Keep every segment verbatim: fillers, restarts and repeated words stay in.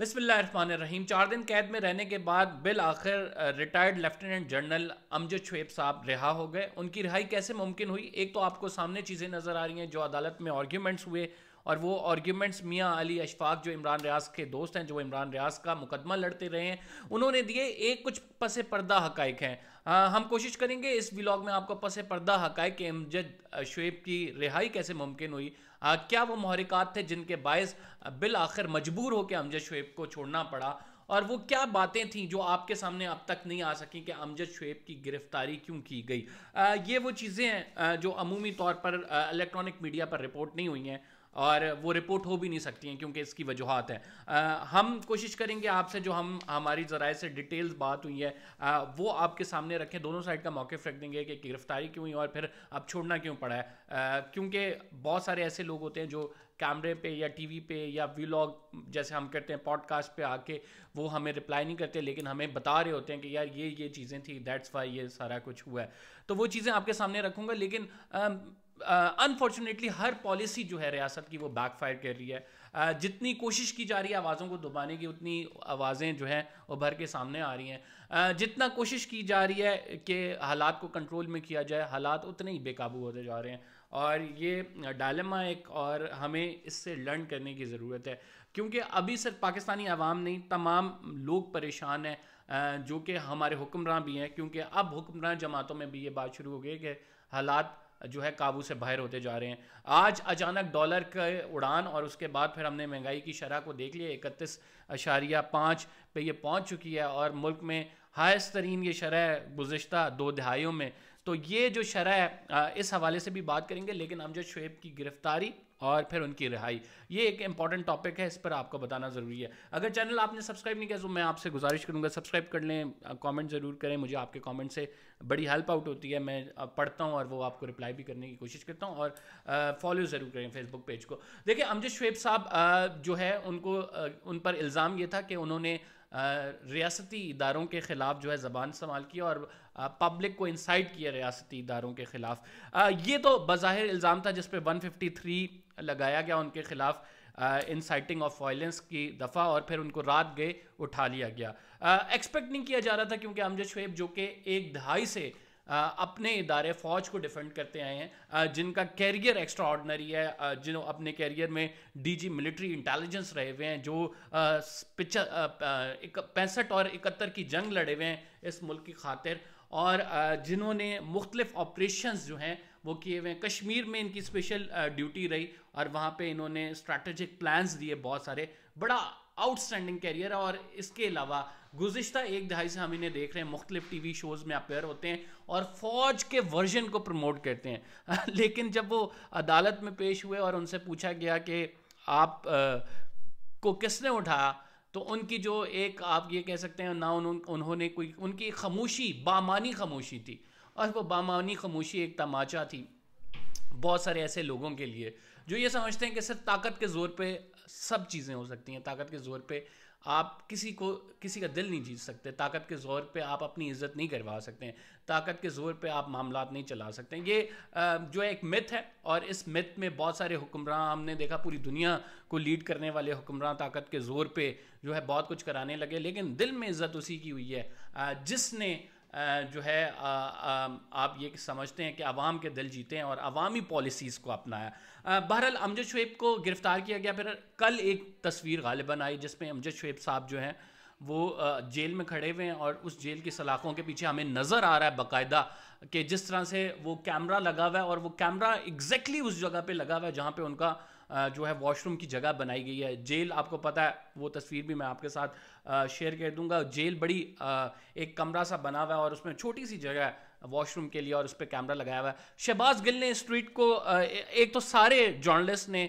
बिस्मिल्लाहिर्रहमानिर्रहीम। चार दिन कैद में रहने के बाद बिल आखिर retired lieutenant general Amjad Shoaib साहब रिहा हो गए। उनकी रिहाई कैसे मुमकिन हुई, एक तो आपको सामने चीज़ें नज़र आ रही हैं जो अदालत में आर्ग्यूमेंट्स हुए, और वो आर्ग्यूमेंट्स मियां अली अशफाक जो इमरान रियाज के दोस्त हैं, जो इमरान रियाज का मुकदमा लड़ते रहे हैं, उन्होंने दिए। एक कुछ पस पर्दा हक़ाइक़ हैं। आ, हम कोशिश करेंगे इस व्लॉग में आपको पस पर्दा हक़ाइक़ के अमजद शोएब की रिहाई कैसे मुमकिन हुई, आ, क्या वो महरिकात थे जिनके बायस बिल आखिर मजबूर होकर अमजद शोएब को छोड़ना पड़ा, और वो क्या बातें थीं जो आपके सामने अब तक नहीं आ सकी कि अमजद शोएब की गिरफ्तारी क्यों की गई। आ, ये वो चीज़ें हैं जो अमूमी तौर पर इलेक्ट्रॉनिक मीडिया पर रिपोर्ट नहीं हुई हैं, और वो रिपोर्ट हो भी नहीं सकती हैं क्योंकि इसकी वजूहत हैं। आ, हम कोशिश करेंगे आपसे जो हम हमारी ज़राए से डिटेल्स बात हुई है आ, वो आपके सामने रखें, दोनों साइड का मौक़िफ़ रख देंगे कि गिरफ़्तारी क्यों हुई और फिर अब छोड़ना क्यों पड़ा है। क्योंकि बहुत सारे ऐसे लोग होते हैं जो कैमरे पे या टीवी पे या व्लॉग जैसे हम करते हैं पॉडकास्ट पे आके वो हमें रिप्लाई नहीं करते, लेकिन हमें बता रहे होते हैं कि यार ये ये चीज़ें थी, दैट्स वाई ये सारा कुछ हुआ है। तो वो चीज़ें आपके सामने रखूँगा, लेकिन अनफॉर्चुनेटली हर पॉलिसी जो है रियासत की वो बैकफायर कर रही है। uh, जितनी कोशिश की जा रही है आवाज़ों को दबाने की, उतनी आवाज़ें जो हैं उभर के सामने आ रही हैं। uh, जितना कोशिश की जा रही है कि हालात को कंट्रोल में किया जाए, हालात उतने ही बेकाबू होते जा रहे हैं, और ये डायलेमा एक और हमें इससे लर्न करने की ज़रूरत है, क्योंकि अभी सिर्फ पाकिस्तानी आवाम नहीं, तमाम लोग परेशान हैं, जो कि हमारे हुक्मरान भी हैं, क्योंकि अब हुक्मरान जमातों में भी ये बात शुरू हो गई कि हालात जो है काबू से बाहर होते जा रहे हैं। आज अचानक डॉलर का उड़ान और उसके बाद फिर हमने महंगाई की शरह को देख लिया, इकतीस अशारिया पाँच पर यह पहुँच चुकी है, और मुल्क में हाइस्ट तरीन ये शरह गुज़श्ता दो दहाइयों में। तो ये जो शरह, इस हवाले से भी बात करेंगे, लेकिन अमजद शोएब की गिरफ़्तारी और फिर उनकी रिहाई, ये एक इंपॉर्टेंट टॉपिक है, इस पर आपको बताना ज़रूरी है। अगर चैनल आपने सब्सक्राइब नहीं किया तो मैं आपसे गुजारिश करूँगा सब्सक्राइब कर लें, कमेंट ज़रूर करें, मुझे आपके कमेंट से बड़ी हेल्प आउट होती है, मैं पढ़ता हूँ और वो आपको रिप्लाई भी करने की कोशिश करता हूँ, और फॉलो ज़रूर करें फेसबुक पेज को। देखिए, अमजद शोएब साहब जो है उनको उन पर इल्ज़ाम ये था कि उन्होंने रियासती इदारों के ख़िलाफ़ जो है ज़बान इस्तेमाल किया और पब्लिक को इंसाइट किया रियासती इदारों के ख़िलाफ़। ये तो बज़ाहिर इल्ज़ाम था जिस पे एक सौ तिरेपन लगाया गया उनके ख़िलाफ़, इंसाइटिंग ऑफ वायलेंस की दफ़ा, और फिर उनको रात गए उठा लिया गया। एक्सपेक्ट नहीं किया जा रहा था, क्योंकि अमजद शोएब जो कि एक दहाई से आ, अपने इदारे फ़ौज को डिफेंड करते आए हैं, आ, जिनका कैरियर एक्स्ट्रा ऑर्डनरी है, आ, जिन्हों अपने कैरियर में डीजी मिलिट्री इंटेलिजेंस रहे हुए हैं, जो पैंसठ और इकहत्तर की जंग लड़े हुए हैं इस मुल्क की खातिर, और आ, जिन्होंने मुख्तलिफ ऑपरेशंस जो हैं वो किए हुए हैं। कश्मीर में इनकी स्पेशल ड्यूटी रही और वहाँ पे इन्होंने स्ट्रैटेजिक प्लान्स दिए बहुत सारे, बड़ा आउटस्टैंडिंग कैरियर है। और इसके अलावा गुज़िश्ता एक दहाई से हम इन्हें देख रहे हैं, मुख्तलिफ टीवी शोज़ में अपेयर होते हैं और फ़ौज के वर्जन को प्रमोट करते हैं। लेकिन जब वो अदालत में पेश हुए और उनसे पूछा गया कि आप आ, को किसने उठाया, तो उनकी जो एक आप ये कह सकते हैं ना, उन्हों, उन्होंने कोई, उनकी खामोशी बामानी खामोशी थी, और वो बामानी खामोशी एक तमाचा थी बहुत सारे ऐसे लोगों के लिए जो ये समझते हैं कि सिर्फ ताकत के ज़ोर पे सब चीज़ें हो सकती हैं, ताकत के ज़ोर पे आप किसी को, किसी का दिल नहीं जीत सकते, ताकत के ज़ोर पे आप अपनी इज़्ज़त नहीं करवा सकते हैं, ताकत के ज़ोर पे आप मामलात नहीं चला सकते हैं। ये जो है एक मिथ है, और इस मिथ में बहुत सारे हुक्मरान, हमने देखा पूरी दुनिया को लीड करने वाले हुक्मरान ताकत के ज़ोर पे जो है बहुत कुछ कराने लगे, लेकिन दिल में इज़्ज़त उसी की हुई है जिसने जो है आ, आ, आप ये समझते हैं कि आवाम के दिल जीते हैं और अवामी पॉलिसीज़ को अपनाया। बहरहाल, अमजद शोएब को गिरफ़्तार किया गया। फिर कल एक तस्वीर गालिबन आई जिसमें अमजद शोएब साहब जो हैं वो जेल में खड़े हुए हैं, और उस जेल की सलाखों के पीछे हमें नज़र आ रहा है बाकायदा कि जिस तरह से वो कैमरा लगा हुआ है, और वो कैमरा एग्जैक्टली उस जगह पे लगा हुआ है जहाँ पे उनका जो है वॉशरूम की जगह बनाई गई है। जेल, आपको पता है, वो तस्वीर भी मैं आपके साथ शेयर कर दूंगा। जेल बड़ी एक कमरा सा बना हुआ है और उसमें छोटी सी जगह है वॉशरूम के लिए, और उस पर कैमरा लगाया हुआ है। शहबाज गिल ने इस ट्वीट को, एक तो सारे जर्नलिस्ट ने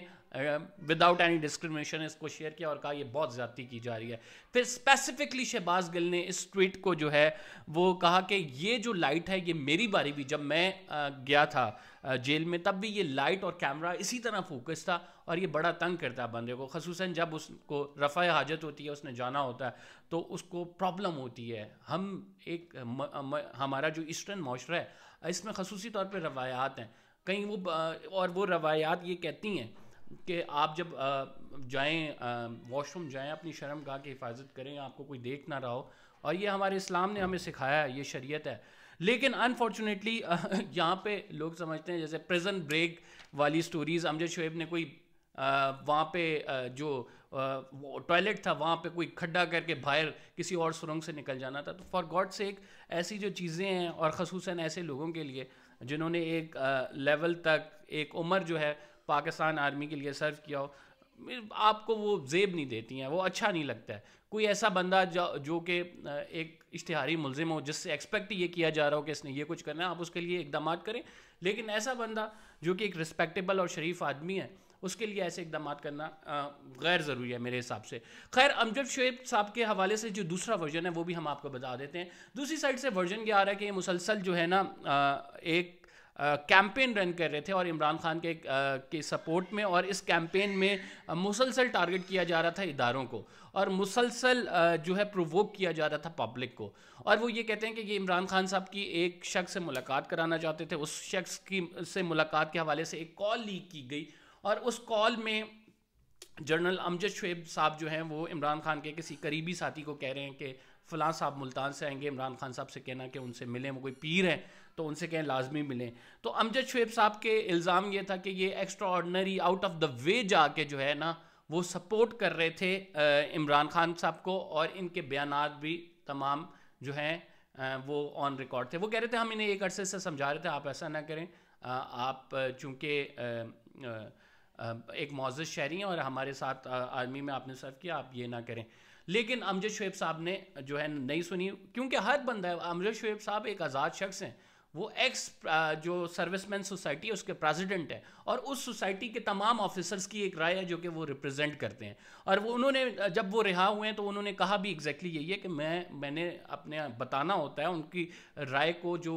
विदाउट एनी डिस्क्रिमिनेशन इसको शेयर किया और कहा यह बहुत ज़्यादती की जा रही है। फिर स्पेसिफिकली शहबाज गिल ने इस ट्वीट को जो है वो कहा कि ये जो लाइट है, ये मेरी बारी भी, जब मैं गया था जेल में तब भी ये लाइट और कैमरा इसी तरह फोकस था, और ये बड़ा तंग करता है बंदे को, खसूसन जब उसको रफ़ा हाजत होती है, उसने जाना होता है तो उसको प्रॉब्लम होती है। हम एक म, म, हमारा जो ईस्टर्न माशरा है इसमें खसूसी तौर पर रवायात हैं कहीं, वो और वो रवायात ये कहती हैं कि आप जब जाएं वॉशरूम जाएं, अपनी शर्मगाह की हिफाजत करें, आपको कोई देख ना रहा हो। और ये हमारे इस्लाम ने हमें सिखाया है, ये शरीयत है। लेकिन अनफॉर्चुनेटली यहाँ पे लोग समझते हैं जैसे प्रिजन ब्रेक वाली स्टोरीज़, अमजद शोएब ने कोई वहाँ पे जो टॉयलेट था वहाँ पे कोई खड्डा करके बाहर किसी और सुरंग से निकल जाना था। तो फॉर गॉड सेक ऐसी जो चीज़ें हैं, और ख़ुसूसन ऐसे लोगों के लिए जिन्होंने एक लेवल तक एक उम्र जो है पाकिस्तान आर्मी के लिए सर्व किया हो, आपको वो जेब नहीं देती हैं, वो अच्छा नहीं लगता है। कोई ऐसा बंदा जो जो कि एक इश्तिहारी मुलजिम हो, जिससे एक्सपेक्ट ये किया जा रहा हो कि इसने ये कुछ करना है, आप उसके लिए इकदाम करें। लेकिन ऐसा बंदा जो कि एक रिस्पेक्टेबल और शरीफ आदमी है, उसके लिए ऐसे इकदाम करना गैर ज़रूरी है मेरे हिसाब से। खैर, अमजद शोएब साहब के हवाले से जो दूसरा वर्जन है वो भी हम आपको बता देते हैं। दूसरी साइड से वर्जन ये आ रहा है कि ये मुसलसल जो है ना एक कैंपेन रन कर रहे थे, और इमरान खान के के सपोर्ट में, और इस कैंपेन में मुसलसल टारगेट किया जा रहा था इदारों को, और मुसलसल जो है प्रोवोक किया जा रहा था पब्लिक को। और वो ये कहते हैं कि ये इमरान खान साहब की एक शख्स से मुलाकात कराना चाहते थे। उस शख्स की से मुलाकात के हवाले से एक कॉल लीक की गई, और उस कॉल में जनरल अमजद शोएब साहब जो हैं वो इमरान खान के किसी करीबी साथी को कह रहे हैं कि फ़लाँ साहब मुल्तान से आएंगे, इमरान खान साहब से कहना कि उनसे मिलें, वो कोई पीर हैं तो उनसे कहें लाजमी मिलें। तो अमजद शोएब साहब के इल्ज़ाम ये था कि ये extraordinary out of the way जाके जो है ना वो सपोर्ट कर रहे थे इमरान खान साहब को, और इनके बयानात भी तमाम जो हैं वो ऑन रिकॉर्ड थे। वो कह रहे थे हम इन्हें एक अरसे से समझा रहे थे आप ऐसा ना करें, आप चूँकि एक मौजूद शहरी हैं और हमारे साथ आर्मी में आपने सर्व किया, आप ये ना करें। लेकिन अमजद शोएब साहब ने जो है नहीं सुनी, क्योंकि हर बंदा है, अमजद शोएब साहब एक आज़ाद शख्स हैं, वो एक्स जो सर्विसमैन सोसाइटी है उसके प्रेसिडेंट हैं, और उस सोसाइटी के तमाम ऑफिसर्स की एक राय है जो कि वो रिप्रेजेंट करते हैं। और वो उन्होंने जब वो रिहा हुए हैं तो उन्होंने कहा भी एग्जैक्टली यही है कि मैं मैंने अपने बताना होता है, उनकी राय को जो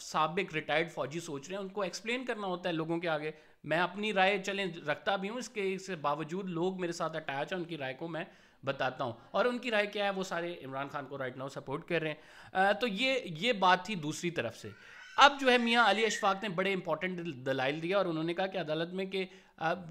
साबिक रिटायर्ड फ़ौजी सोच रहे हैं उनको एक्सप्लेन करना होता है लोगों के आगे। मैं अपनी राय चलें रखता भी हूँ, इसके इसके बावजूद लोग मेरे साथ अटैच हैं, उनकी राय को मैं बताता हूँ, और उनकी राय क्या है, वो सारे इमरान खान को राइट नाउ सपोर्ट कर रहे हैं। आ, तो ये ये बात थी दूसरी तरफ से। अब जो है मियाँ अली अशफाक ने बड़े इंपॉर्टेंट दलाइल दिया, और उन्होंने कहा कि अदालत में कि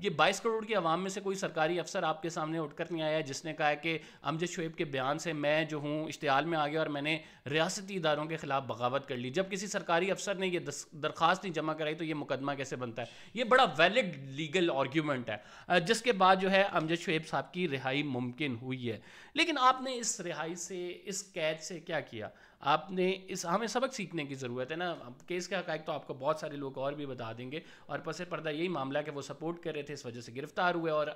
ये बाईस करोड़ की आवाम में से कोई सरकारी अफसर आपके सामने उठकर नहीं आया जिसने कहा है कि अमजद शोएब के बयान से मैं जो हूँ इश्तिहाल में आ गया और मैंने रियासती इदारों के ख़िलाफ़ बगावत कर ली। जब किसी सरकारी अफसर ने यह दरख्वास्त नहीं जमा कराई तो ये मुकदमा कैसे बनता है? ये बड़ा वैलिड लीगल आर्ग्यूमेंट है, जिसके बाद जो है अमजद शोएब साहब की रिहाई मुमकिन हुई है। लेकिन आपने इस रिहाई से, इस कैद से क्या किया? आपने इस हमें सबक सीखने की ज़रूरत है ना। केस के हक़ तो आपको बहुत सारे लोग और भी बता देंगे, और पसे पर्दा यही मामला कि वो सपोर्ट कर रहे थे, इस वजह से गिरफ्तार हुए। और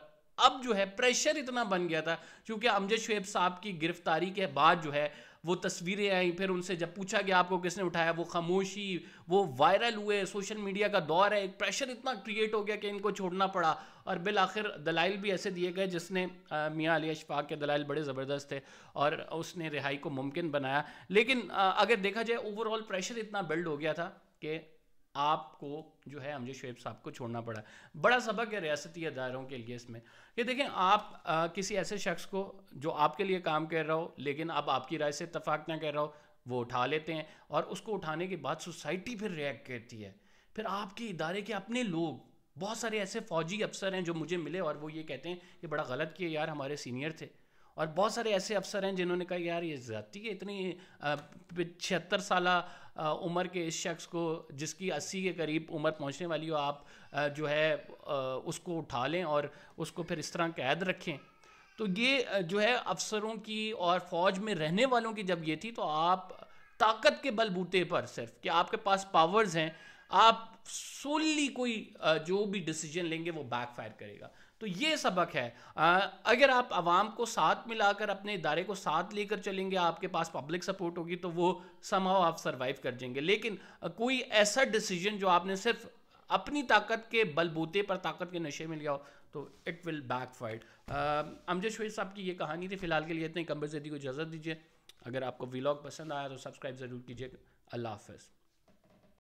अब जो है प्रेशर इतना बन गया था, क्योंकि अमजद शोएब साहब की गिरफ्तारी के बाद जो है वो तस्वीरें आई, फिर उनसे जब पूछा गया आपको किसने उठाया, वो खामोशी, वो वायरल हुए। सोशल मीडिया का दौर है, एक प्रेशर इतना क्रिएट हो गया कि इनको छोड़ना पड़ा। और बिल आखिर दलाइल भी ऐसे दिए गए जिसने मियाँ अली अशफाक के दलाइल बड़े ज़बरदस्त थे और उसने रिहाई को मुमकिन बनाया। लेकिन अगर देखा जाए ओवरऑल प्रेशर इतना बिल्ड हो गया था कि आपको जो है अमजद शोएब साहब को छोड़ना पड़ा। बड़ा सबक है रियासती अदारों के लिए इसमें कि देखें, आप आ, किसी ऐसे शख्स को जो आपके लिए काम कर रहा हो लेकिन अब आपकी राय से इतफाक ना कर रहा हो, वो उठा लेते हैं, और उसको उठाने के बाद सोसाइटी फिर रिएक्ट करती है। फिर आपके इदारे के अपने लोग, बहुत सारे ऐसे फ़ौजी अफसर हैं जो मुझे मिले और वो ये कहते हैं कि बड़ा गलत किया यार, हमारे सीनियर थे। और बहुत सारे ऐसे अफसर हैं जिन्होंने कहा यार ये ज़्यादती है, इतनी छिहत्तर साल उम्र के इस शख्स को, जिसकी अस्सी के करीब उम्र पहुंचने वाली हो, आप जो है उसको उठा लें और उसको फिर इस तरह कैद रखें। तो ये जो है अफसरों की और फ़ौज में रहने वालों की जब ये थी, तो आप ताकत के बलबूते पर, सिर्फ कि आपके पास पावर्स हैं, आप सोली कोई जो भी डिसीजन लेंगे वो बैकफायर करेगा। तो ये सबक है। आ, अगर आप आवाम को साथ मिलाकर अपने इदारे को साथ लेकर चलेंगे, आपके पास पब्लिक सपोर्ट होगी, तो वो समहाउ आप सरवाइव कर जाएंगे। लेकिन कोई ऐसा डिसीजन जो आपने सिर्फ अपनी ताकत के बलबूते पर, ताकत के नशे में लिया हो, तो it will backfire. Amjad Shoaib साहब की ये कहानी थी। फिलहाल के लिए इतने। कंबर ज़ैदी को इजाज़त दीजिए। अगर आपको व्लॉग पसंद आया तो सब्सक्राइब ज़रूर कीजिए। अल्लाह हाफ़िज़।